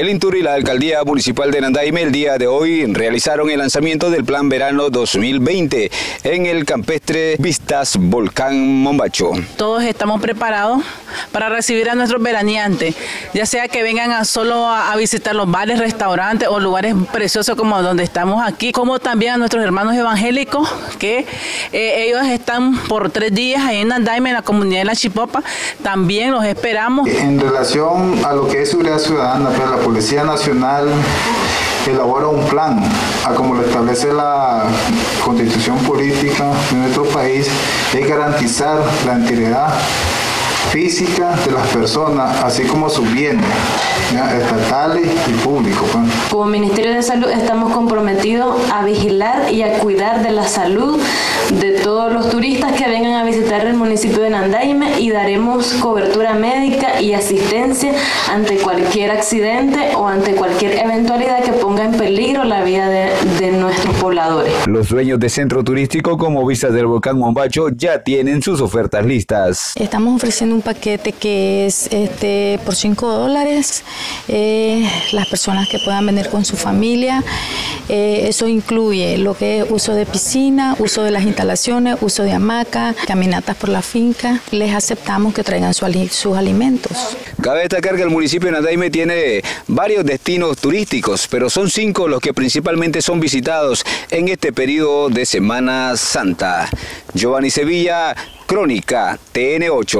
El INTUR y la Alcaldía Municipal de Nandaime el día de hoy realizaron el lanzamiento del Plan Verano 2020 en el campestre Vistas Volcán Mombacho. Todos estamos preparados para recibir a nuestros veraneantes, ya sea que vengan solo a visitar los bares, restaurantes o lugares preciosos como donde estamos aquí, como también a nuestros hermanos evangélicos que ellos están por 3 días ahí en Nandaime, en la comunidad de La Chipopa. También los esperamos. En relación a lo que es seguridad ciudadana, pero la Policía Nacional elabora un plan, a como lo establece la Constitución Política de nuestro país, es garantizar la integridad física de las personas, así como sus bienes, ¿ya?, estatales y públicos. Como Ministerio de Salud estamos comprometidos a vigilar y a cuidar de la salud de todos los turistas que vengan a visitar el municipio de Nandaime y daremos cobertura médica y asistencia ante cualquier accidente o ante cualquier eventualidad que ponga en peligro la vida de nuestros pobladores. Los dueños de centro turístico como Vistas del Volcán Mombacho ya tienen sus ofertas listas. Estamos ofreciendo un paquete que es por $5, las personas que puedan venir con su familia. Eso incluye lo que es uso de piscina, uso de las instalaciones, uso de hamaca, caminatas por la finca. Les aceptamos que traigan sus alimentos. Cabe destacar que el municipio de Nandaime tiene varios destinos turísticos, pero son 5 los que principalmente son visitados en este periodo de Semana Santa. Giovanni Sevilla, Crónica, TN8.